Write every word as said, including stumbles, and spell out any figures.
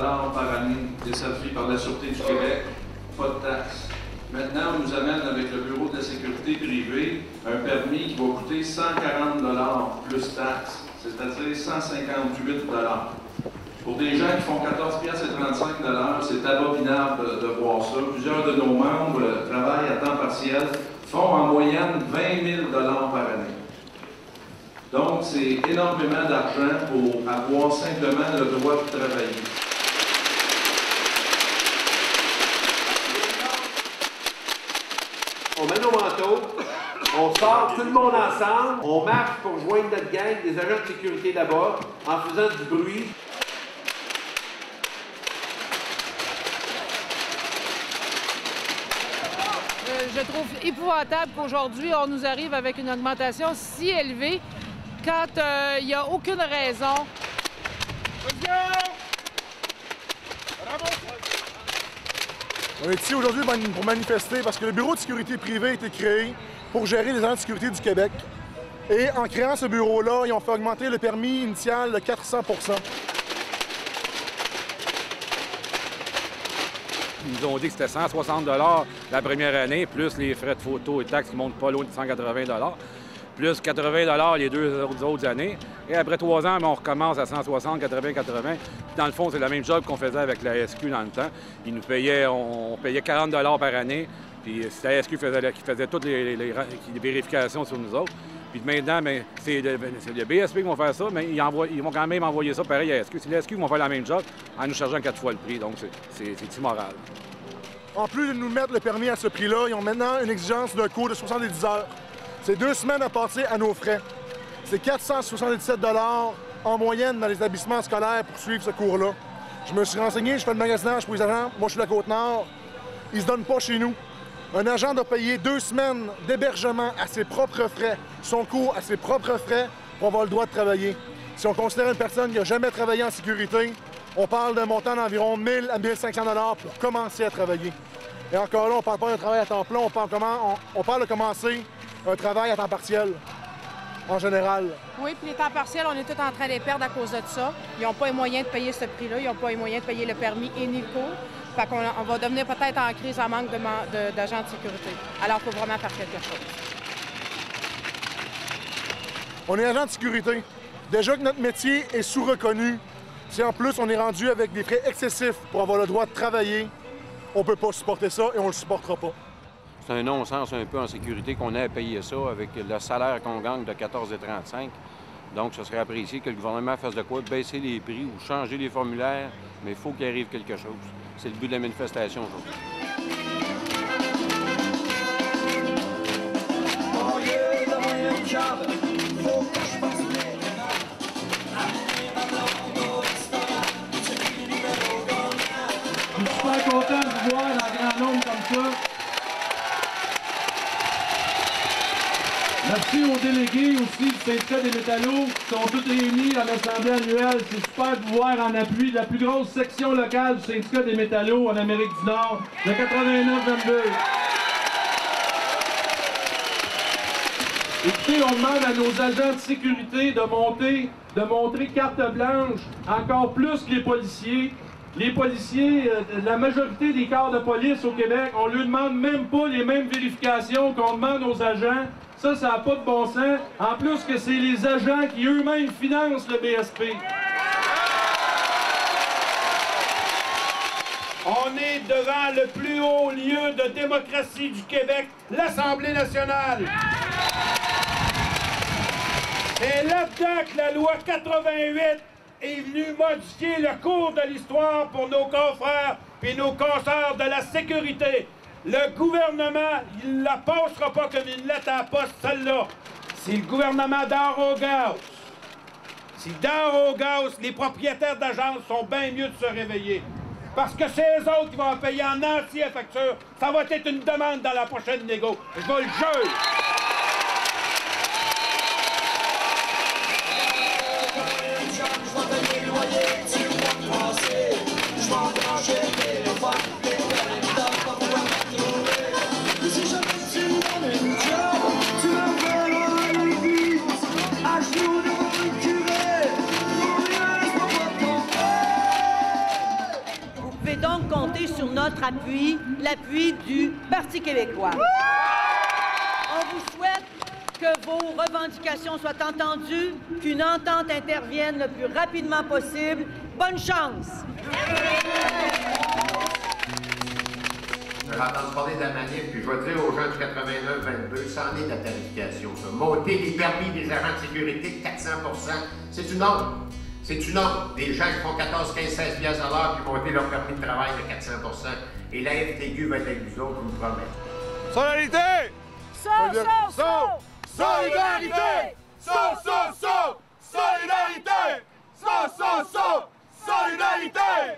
dollars par année desservis par la Sûreté du Québec, pas de taxes. Maintenant, on nous amène avec le Bureau de la sécurité privée un permis qui va coûter cent quarante dollars plus taxes, c'est-à-dire cent cinquante-huit dollars. Pour des gens qui font quatorze piastres et trente-cinq dollars, c'est abominable de voir ça. Plusieurs de nos membres travaillent à temps partiel, font en moyenne vingt mille dollars par année. Donc, c'est énormément d'argent pour avoir simplement le droit de travailler. On met nos manteaux, on sort tout le monde ensemble, on marche pour joindre notre gang des agents de sécurité là-bas en faisant du bruit. Je trouve épouvantable qu'aujourd'hui, on nous arrive avec une augmentation si élevée quand il euh, n'y a aucune raison. On est ici aujourd'hui pour manifester parce que le Bureau de sécurité privée a été créé pour gérer les agents de sécurité du Québec. Et en créant ce bureau-là, ils ont fait augmenter le permis initial de quatre cents pour cent. Ils nous ont dit que c'était cent soixante dollars la première année, plus les frais de photo et taxes qui montent pas loin de cent quatre-vingts dollars, plus quatre-vingts dollars les deux autres années. Et après trois ans, on recommence à cent soixante, quatre-vingts, quatre-vingts. Dans le fond, c'est le même job qu'on faisait avec la S Q dans le temps. Ils nous payaient, on payait quarante dollars par année. Puis c'est la S Q qui faisait, qui faisait toutes les, les, les vérifications sur nous autres. Puis maintenant, c'est le, le B S P qui vont faire ça, mais ils, envoient, ils vont quand même envoyer ça pareil à la S Q. C'est la S Q qui vont faire la même job en nous chargeant quatre fois le prix, donc c'est immoral. En plus de nous mettre le permis à ce prix-là, ils ont maintenant une exigence d'un coût de soixante-dix heures. C'est deux semaines à passer à nos frais. C'est quatre cent soixante-dix-sept dollars en moyenne dans les établissements scolaires pour suivre ce cours-là. Je me suis renseigné, je fais le magasinage pour les agents. Moi, je suis de la Côte-Nord. Ils se donnent pas chez nous. Un agent doit payer deux semaines d'hébergement à ses propres frais, son cours à ses propres frais, pour avoir le droit de travailler. Si on considère une personne qui n'a jamais travaillé en sécurité, on parle d'un montant d'environ mille à mille cinq cents dollars pour commencer à travailler. Et encore là, on ne parle pas d'un travail à temps plein, on parle, comment, on, on parle de commencer un travail à temps partiel, en général. Oui, puis les temps partiels, on est tous en train de les perdre à cause de ça. Ils n'ont pas les moyens de payer ce prix-là, ils n'ont pas les moyens de payer le permis et ni le cours. Fait qu'on on va devenir peut-être en crise en manque d'agents de, de, de sécurité. Alors, il faut vraiment faire quelque chose. On est agent de sécurité. Déjà que notre métier est sous-reconnu, si en plus on est rendu avec des frais excessifs pour avoir le droit de travailler, on ne peut pas supporter ça et on ne le supportera pas. C'est un non-sens un peu en sécurité qu'on ait à payer ça avec le salaire qu'on gagne de quatorze et trente-cinq. Donc, ce serait apprécié que le gouvernement fasse de quoi baisser les prix ou changer les formulaires, mais il faut qu'il arrive quelque chose. C'est le but de la manifestation aujourd'hui. Je suis super content de vous voir en grand nombre comme ça. Merci aux délégués aussi du syndicat des Métallos qui sont tous réunis à l'Assemblée annuelle. C'est super de vous voir en appui de la plus grosse section locale du syndicat des Métallos en Amérique du Nord, de quatre-vingt-neuf vingt-deux. Écoutez, on demande à nos agents de sécurité de monter, de montrer carte blanche, encore plus que les policiers. Les policiers, la majorité des corps de police au Québec, on ne leur demande même pas les mêmes vérifications qu'on demande aux agents. Ça, ça n'a pas de bon sens. En plus que c'est les agents qui eux-mêmes financent le B S P. On est devant le plus haut lieu de démocratie du Québec, l'Assemblée nationale. C'est là-dedans que la loi quatre-vingt-huit est venue modifier le cours de l'histoire pour nos confrères et nos consœurs de la sécurité. Le gouvernement, il ne la passera pas comme une lettre à la poste, celle-là. Si le gouvernement d'Arrogance, si d'Arrogance, les propriétaires d'agences sont bien mieux de se réveiller. Parce que c'est eux autres qui vont en payer en entier à facture. Ça va être une demande dans la prochaine négo. Je vais le juger. pouvez donc compter sur notre appui, l'appui du Parti québécois. On vous souhaite que vos revendications soient entendues, qu'une entente intervienne le plus rapidement possible. Bonne chance! Je vais entendre parler de la manif, puis je vais dire aux gens du quatre-vingt-neuf vingt-deux, ça en est de la tarification. Ça. Monter les permis des agents de sécurité de quatre cents pour cent, c'est une honte. C'est une honte. Des gens qui font quatorze, quinze, seize piastres à l'heure, qui monter leur permis de travail de quatre cents pour cent. Et la F T Q va être avec nous autres, je vous promets. Solidarité! Saut, saut, saut! Solidarité! Saut, saut, saut! Solidarité! Saut, saut, saut! Solidarité!